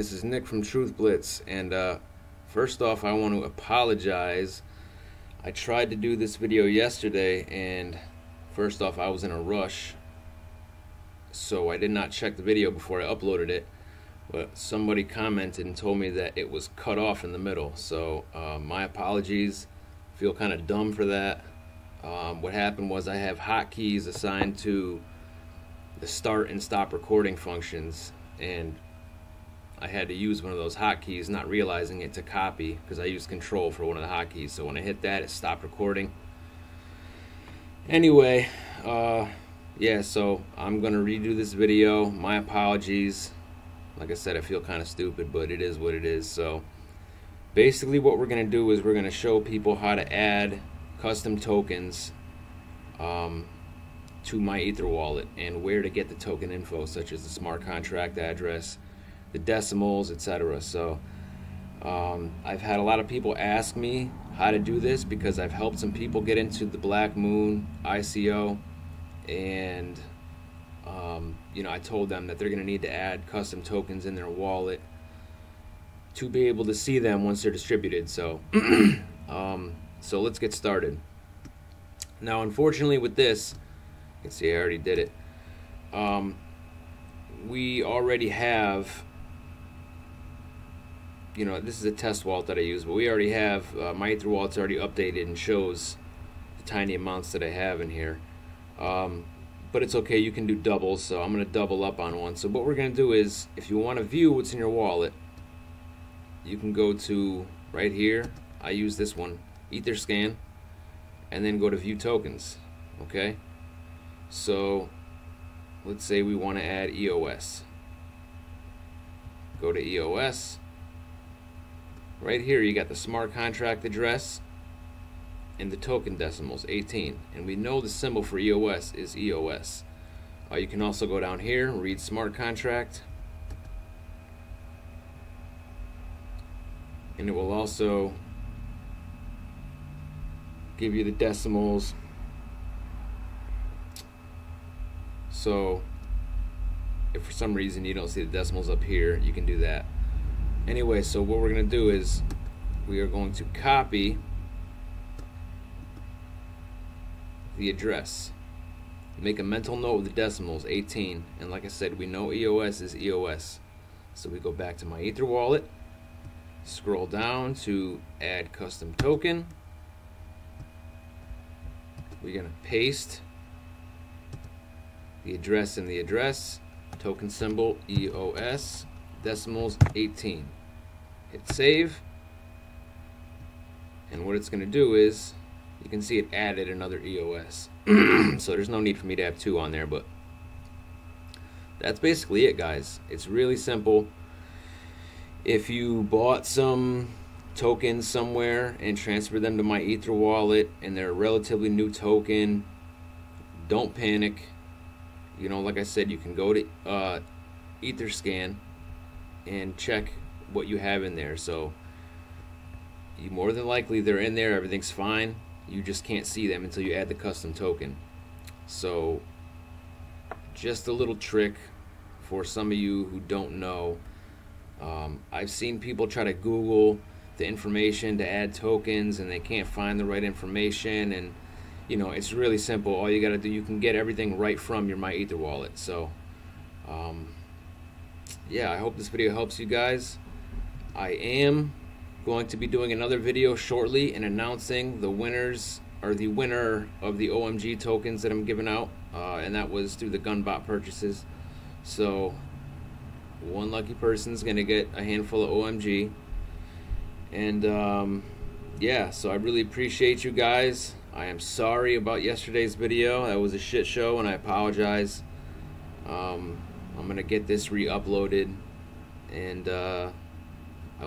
again, this is Nick from Truth Blitz, and first off, I want to apologize. I tried to do this video yesterday, and first off, I was in a rush, so I did not check the video before I uploaded it, but somebody commented and told me that it was cut off in the middle, so my apologies. I feel kind of dumb for that. What happened was I have hotkeys assigned to the start and stop recording functions, and I had to use one of those hotkeys, not realizing it, to copy, because I used control for one of the hotkeys, so when I hit that, it stopped recording. Anyway, yeah, so I'm gonna redo this video. My apologies. Like I said, I feel kind of stupid, but it is what it is. So basically what we're gonna do is we're gonna show people how to add custom tokens to MyEtherWallet, and where to get the token info, such as the smart contract address, the decimals, etc. So I've had a lot of people ask me how to do this, because I've helped some people get into the Black Moon ICO, and you know, I told them that they're gonna need to add custom tokens in their wallet to be able to see them once they're distributed. So so let's get started. Now, unfortunately, with this, you can see I already did it. We already have, you know, this is a test wallet that I use, but we already have, my EtherWallet's already updated and shows the tiny amounts that I have in here. But it's okay, you can do doubles, so I'm going to double up on one. So what we're going to do is, if you want to view what's in your wallet, you can go to right here. I use this one, Etherscan, and then go to view tokens. Okay, so let's say we want to add EOS. Go to EOS. Right here you got the smart contract address and the token decimals, 18, and we know the symbol for EOS is EOS. You can also go down here, read smart contract, and it will also give you the decimals. So if for some reason you don't see the decimals up here, you can do that. Anyway, so what we're going to do is we are going to copy the address, make a mental note of the decimals, 18, and like I said, we know EOS is EOS, so we go back to my EtherWallet, scroll down to add custom token. We're going to paste the address in the address, token symbol EOS, decimals 18. Hit save, and what it's going to do is, you can see it added another EOS. So there's no need for me to have two on there, but that's basically it, guys. It's really simple. If you bought some tokens somewhere and transfer them to my EtherWallet and they're a relatively new token, don't panic. You know, like I said, you can go to Etherscan and check what you have in there. So you more than likely, they're in there, everything's fine, you just can't see them until you add the custom token. So just a little trick for some of you who don't know. I've seen people try to Google the information to add tokens, and they can't find the right information, and you know, it's really simple. All you gotta do, you can get everything right from your MyEtherWallet. So yeah, I hope this video helps you guys. I am going to be doing another video shortly and announcing the winners, or the winner of the OMG tokens that I'm giving out, and that was through the Gunbot purchases. So one lucky person's gonna get a handful of OMG. And yeah, so I really appreciate you guys. I am sorry about yesterday's video. That was a shit show, and I apologize. I'm gonna get this re-uploaded, and I